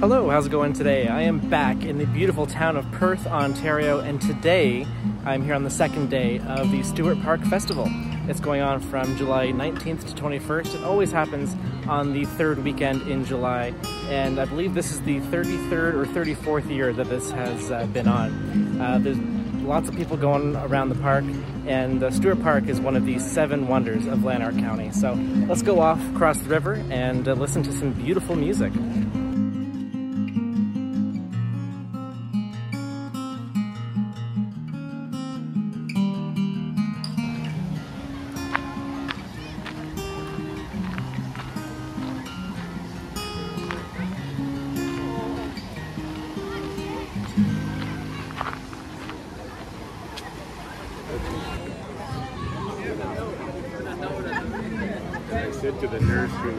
Hello, how's it going today? I am back in the beautiful town of Perth, Ontario, and today I'm here on the second day of the Stewart Park Festival. It's going on from July 19th to 21st. It always happens on the third weekend in July, and I believe this is the 33rd or 34th year that this has been on. There's lots of people going around the park, and Stewart Park is one of the seven wonders of Lanark County. So let's go off across the river and listen to some beautiful music. To the nursery.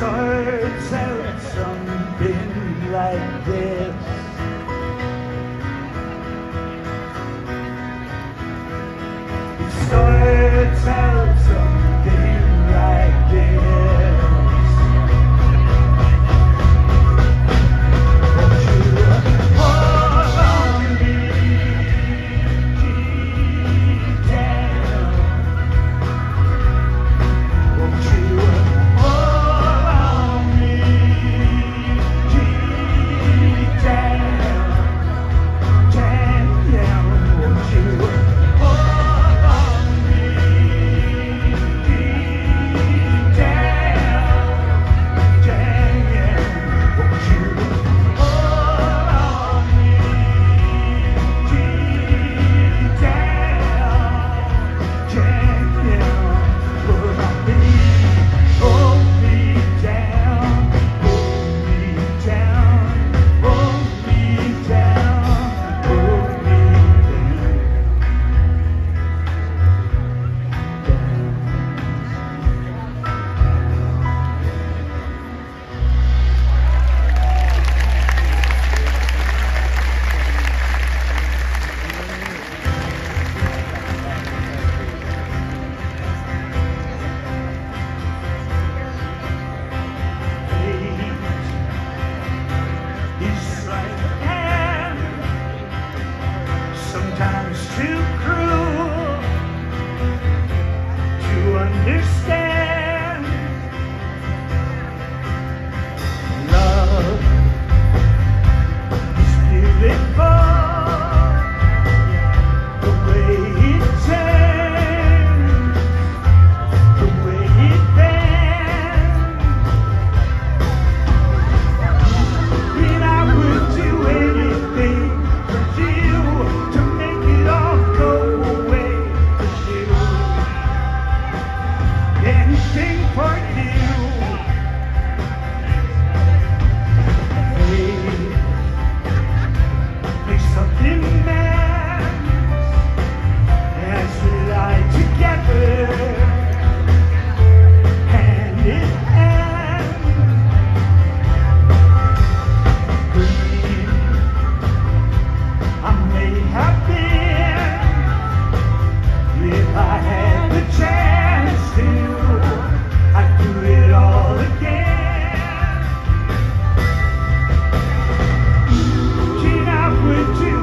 Birds out something like this. Birds out something like this.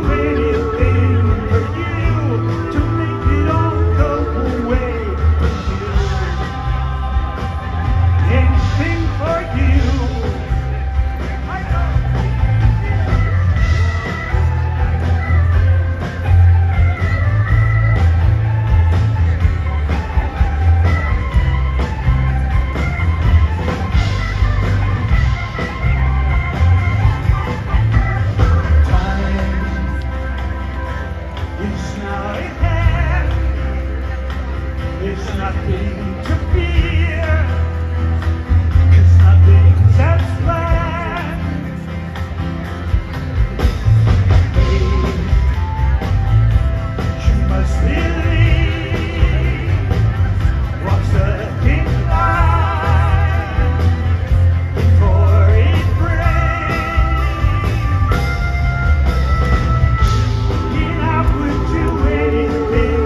Do it. There's nothing to fear, 'cause nothing's as planned. Babe, you must believe what's the thin line before it breaks. And I would do anything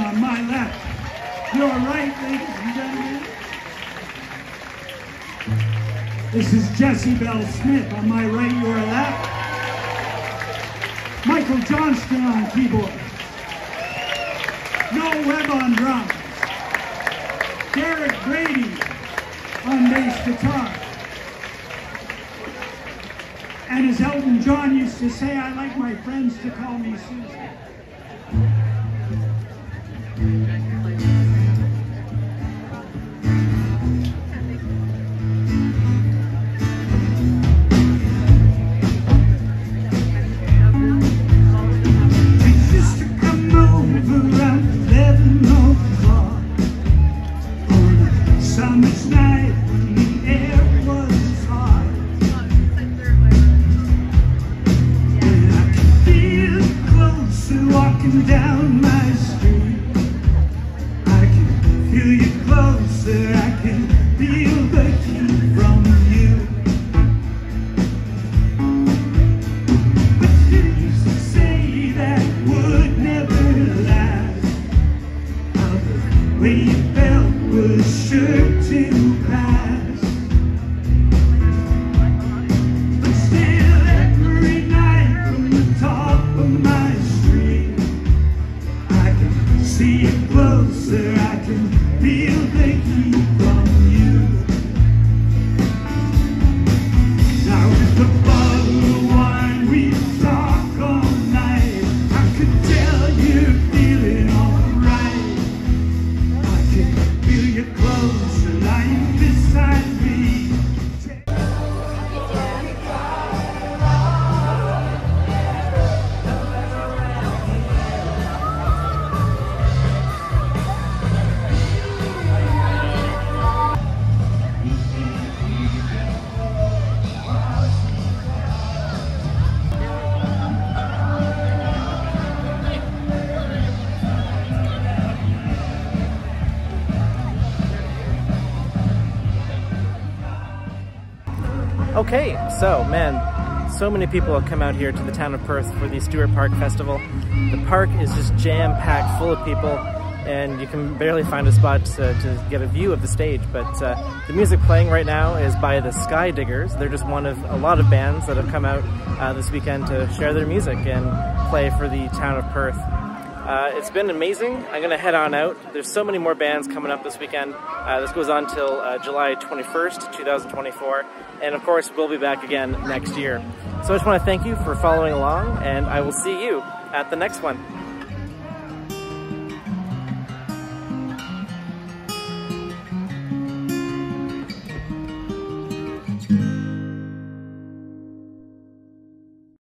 on my left. Your right, ladies and gentlemen. This is Jesse Bell Smith on my right, your left. Michael Johnston on keyboard. Noel Webb on drums. Derek Grady on bass guitar. And as Elton John used to say, I like my friends to call me Susan. Okay, so man, so many people have come out here to the town of Perth for the Stewart Park Festival. The park is just jam-packed full of people, and you can barely find a spot to get a view of the stage, but the music playing right now is by the Skydiggers. They're just one of a lot of bands that have come out this weekend to share their music and play for the town of Perth. It's been amazing. I'm going to head on out. There's so many more bands coming up this weekend. This goes on till July 21st, 2024. And of course, we'll be back again next year. So I just want to thank you for following along, and I will see you at the next one.